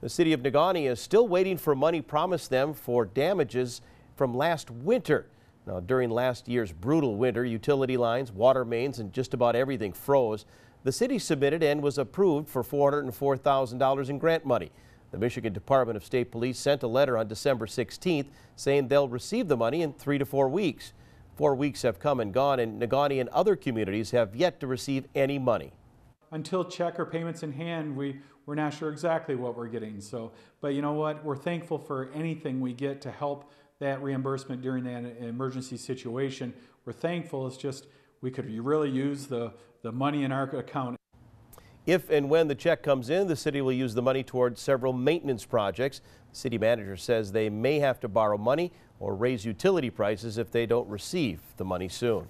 The city of Negaunee is still waiting for money promised them for damages from last winter. Now, during last year's brutal winter, utility lines, water mains, and just about everything froze. The city submitted and was approved for $404,000 in grant money. The Michigan Department of State Police sent a letter on December 16th saying they'll receive the money in 3 to 4 weeks. 4 weeks have come and gone, and Negaunee and other communities have yet to receive any money. Until check or payments in hand, we're not sure exactly what we're getting. So, but you know what? We're thankful for anything we get to help that reimbursement during that emergency situation. We're thankful. It's just we could really use the money in our account. If and when the check comes in, the city will use the money toward several maintenance projects. The city manager says they may have to borrow money or raise utility prices if they don't receive the money soon.